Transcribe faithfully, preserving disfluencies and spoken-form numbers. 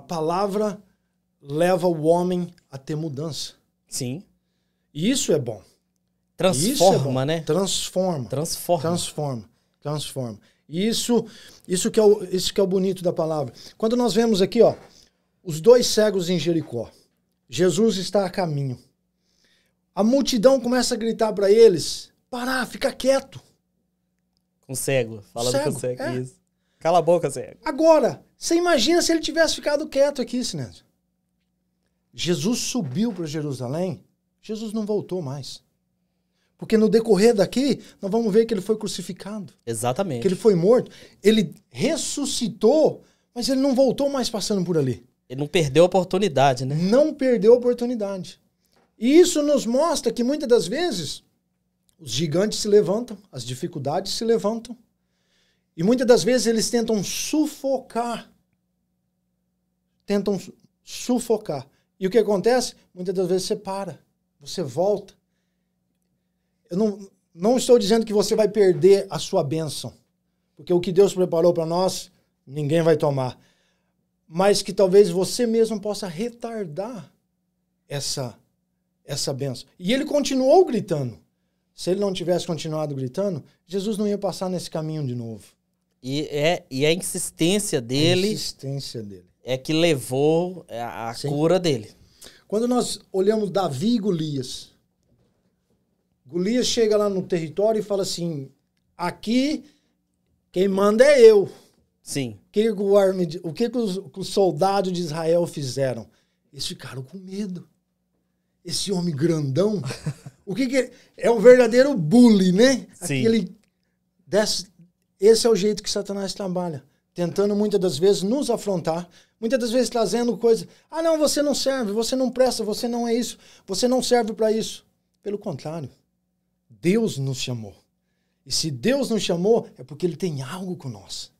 a palavra leva o homem a ter mudança. Sim. E isso é bom. Transforma, isso é bom. Né? Transforma. Transforma. Transforma. Transforma. Isso, isso, que é o, isso que é o bonito da palavra. Quando nós vemos aqui, ó, os dois cegos em Jericó. Jesus está a caminho. A multidão começa a gritar para eles, parar, fica quieto. Com cego, falando cego, com cego. É. Isso. Cala a boca, cego. Agora, você imagina se ele tivesse ficado quieto aqui, Sinésio. Jesus subiu para Jerusalém, Jesus não voltou mais. Porque no decorrer daqui, nós vamos ver que ele foi crucificado. Exatamente. Que ele foi morto. Ele ressuscitou, mas ele não voltou mais passando por ali. Ele não perdeu a oportunidade, né? Não perdeu a oportunidade. E isso nos mostra que muitas das vezes os gigantes se levantam, as dificuldades se levantam. E muitas das vezes eles tentam sufocar. Tentam sufocar. E o que acontece? Muitas das vezes você para, você volta. Eu não, não estou dizendo que você vai perder a sua bênção, porque o que Deus preparou para nós, ninguém vai tomar. Mas que talvez você mesmo possa retardar essa, essa bênção. E ele continuou gritando. Se ele não tivesse continuado gritando, Jesus não ia passar nesse caminho de novo. E, é, e a insistência dele, a insistência dele é que levou a, a cura dele. Quando nós olhamos Davi e Golias, Golias chega lá no território e fala assim, aqui quem manda é eu. Sim. O que, o que os, os soldados de Israel fizeram? Eles ficaram com medo. Esse homem grandão, o que, que é um verdadeiro bully, né? Sim. Aquele, desse, esse é o jeito que Satanás trabalha. Tentando muitas das vezes nos afrontar, muitas das vezes trazendo coisas. Ah, não, você não serve, você não presta, você não é isso, você não serve para isso. Pelo contrário. Deus nos chamou. E se Deus nos chamou, é porque Ele tem algo com nós.